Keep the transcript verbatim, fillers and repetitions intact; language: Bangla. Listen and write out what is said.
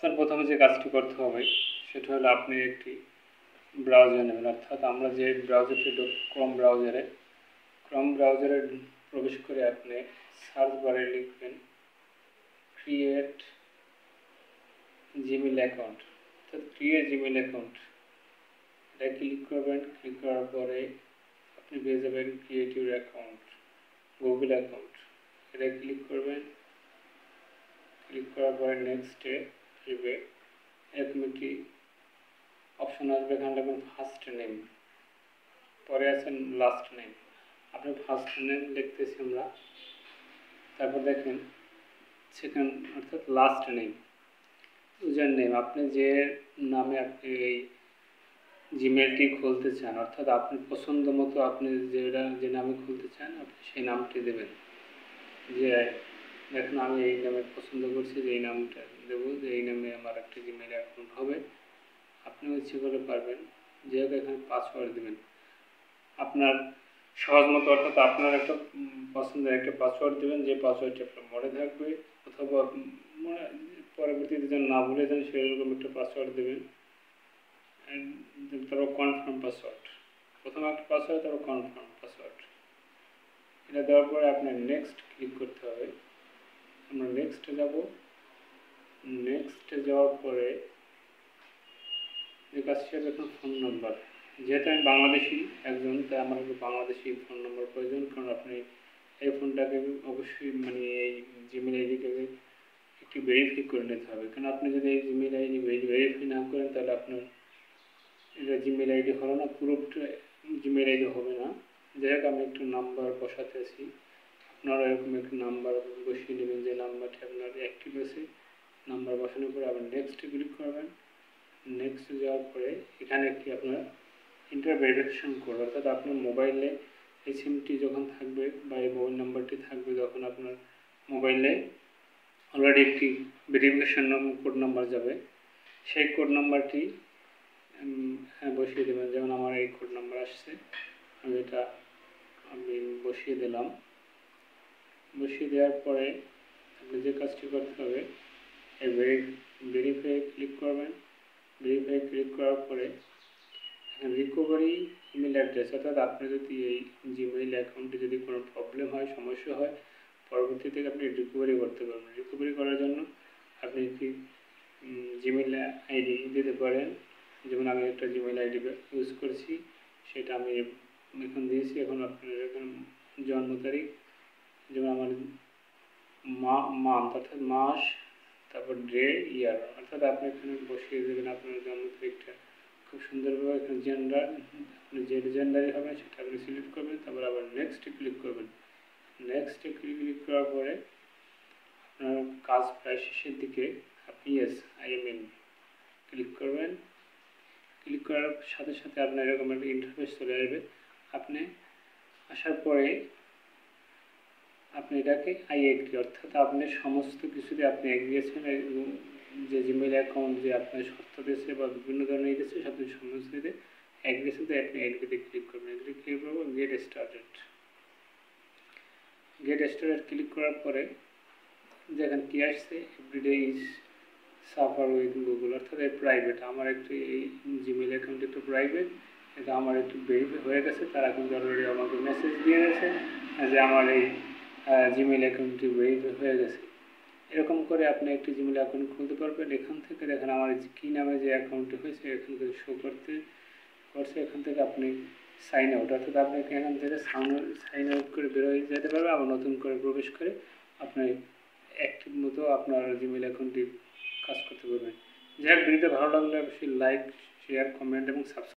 আপনার প্রথমে যে কাজটি করতে হবে সেটা হলো আপনি একটি ব্রাউজার নেবেন। অর্থাৎ আমরা যে ব্রাউজারটি ক্রোম ব্রাউজারে ক্রোম ব্রাউজারে প্রবেশ করে আপনি সার্চ বারে লিখবেন ক্রিয়েট জিমেইল অ্যাকাউন্ট, অর্থাৎ ক্রিয়েট জিমেইল অ্যাকাউন্ট এটা ক্লিক করবেন। ক্লিক করার পরে আপনি পেয়ে যাবেন create your account Google account, এটা ক্লিক করবেন। ক্লিক করার পরে নেক্সটে আসবে এরকম একটি অপশন আসবে, এখানে লিখবেন ফার্স্ট নেম, পরে আছেন লাস্ট নেম। আপনি ফার্স্ট নেম লিখতেছি আমরা, তারপর দেখেন সেকেন্ড অর্থাৎ লাস্ট নেম, ইউজার নেম, আপনি যে নামে আপনি এই জিমেলটি খুলতে চান, অর্থাৎ আপনি পছন্দ মতো আপনি যেটা যে নামে খুলতে চান আপনি সেই নামটি দেবেন। যে দেখেন আমি এই নামে পছন্দ করছি, যে এই নামটা দেবো, যে এই নামে আমার একটা জিমেল অ্যাকাউন্ট হবে। আপনিও ইচ্ছে করে পারবেন, যেহেতু এখানে পাসওয়ার্ড দেবেন আপনার সহজ মতো, অর্থাৎ আপনার একটা পছন্দের একটা পাসওয়ার্ড দেবেন, যে পাসওয়ার্ডটি আপনার মনে থাকবে অথবা মনে পরবর্তীতে যেন না ভুলে যান সেরকম একটা পাসওয়ার্ড দেবেন। তারপর কনফার্ম পাসওয়ার্ড, প্রথমে একটা পাসওয়ার্ড তারপর কনফার্ম পাসওয়ার্ড, এটা দেওয়ার পরে আপনার নেক্সট ক্লিক করতে হবে। আমরা নেক্সটে যাব, নেক্সটে যাওয়ার পরে যে কাজটি হবে এখন ফোন নাম্বার। যেহেতু আমি বাংলাদেশি একজন তাই আমার একটু বাংলাদেশি ফোন নাম্বার প্রয়োজন, কারণ আপনি এই ফোনটাকে অবশ্যই মানে এই জিমেল আইডিটাকে একটু ভেরিফাই করে নিতে হবে, কারণ আপনি যদি এই জিমেল আইডি ভেরিফাই না করেন তাহলে আপনার এটা জিমেল আইডি হলো না, পুরোটা জিমেল আইডি হবে না। যাই হোক আমি একটু নাম্বার বসাতে আছি, আপনারা এরকম একটু নাম্বার বসিয়ে নেবেন, যে নাম্বারটি আপনার অ্যাক্টিভ আছে। নাম্বার বসানোর পরে আবার নেক্সটে ক্লিক করবেন। নেক্সটে যাওয়ার পরে এখানে একটি আপনার ইন্টার ভেরিফিকেশন কোড, অর্থাৎ আপনার মোবাইলে এই সিমটি যখন থাকবে বা এই মোবাইল নাম্বারটি থাকবে তখন আপনার মোবাইলে অলরেডি একটি ভেরিফিকেশন কোড নাম্বার যাবে, সেই কোড নাম্বারটি হ্যাঁ বসিয়ে দেবেন। যেমন আমার এই কোড নাম্বার আসছে, আমি এটা আমি বসিয়ে দিলাম। বসিয়ে দেওয়ার পরে আপনি যে কাজটি করতে হবে এই ভেরিফাই ক্লিক করবেন। ভেরিফাই ক্লিক করার পরে রিকভারি ইমেল অ্যাড্রেস, অর্থাৎ আপনি যদি এই জিমেইল অ্যাকাউন্টে যদি কোনো প্রবলেম হয় সমস্যা হয় পরবর্তীতে আপনি রিকভারি করতে পারবেন। রিকভারি করার জন্য আপনি কি জিমেইল আইডি দিতে পারেন, যেমন আমি একটা জিমেইল আইডি ইউজ করছি সেটা আমি এখন দিয়েছি। এখন আপনার এখন জন্ম তারিখ, যেমন আমার মা মান্থ অর্থাৎ মাস, তারপর ডে ইয়ার, অর্থাৎ আপনি এখানে বসিয়ে দেবেন আপনার জন্ম তারিখটা খুব সুন্দরভাবে। এখানে জেন্ডার, আপনি যে জেন্ডারই হবে সেটা আপনি সিলেক্ট করবেন, তারপর আবার নেক্সট ক্লিক করবেন। নেক্সট ক্লিক করার পরে আপনার কাজ প্রায় শেষের দিকে আপনি yes I am in click করবেন। ক্লিক করার সাথে সাথে আপনার এরকম একটা ইন্টারফেস চলে আসবে। আপনি আসার পরে আপনি এটাকে আই এগ্রি, অর্থাৎ আপনি সমস্ত কিছুতে আপনি এগ্রি আছেন, যে জিমেল অ্যাকাউন্ট যে আপনার শর্ত দিয়েছে বা বিভিন্ন ধরনের দিয়েছে সব সমস্ত দিতে এগ্রি আছে, তাই আপনি এগ্রিতে ক্লিক করবেন। এগ্রি ক্লিক করবো get started. Get started click করার পরে যেখানে কি আসছে every day is safer with Google, অর্থাৎ এই প্রাইভেট, আমার একটি এই জিমেল অ্যাকাউন্ট একটু প্রাইভেট, এটা আমার একটু ভেরিফাই হয়ে গেছে। তারা কিন্তু অলরেডি আমাকে মেসেজ দিয়ে গেছে যে আমার এই জিমেল অ্যাকাউন্টটি ভেরিফাই হয়ে গেছে। এরকম করে আপনি একটি জিমেল অ্যাকাউন্ট খুলতে পারবেন। এখান থেকে দেখেন আমার কী নামে যে অ্যাকাউন্টটি হয়েছে এখান থেকে শো করতে করছে। এখান থেকে আপনি সাইন আউট, অর্থাৎ আপনি এখান থেকে সাইন আউট করে বেরোয় যেতে পারবেন, আবার নতুন করে প্রবেশ করে আপনার অ্যাক্টিভ মতো আপনার জিমেল অ্যাকাউন্টটি কাজ করতে পারবেন। যাই হোক, ভিডিওটা ভালো লাগলে অবশ্যই লাইক শেয়ার কমেন্ট এবং সাবস্ক্রাইব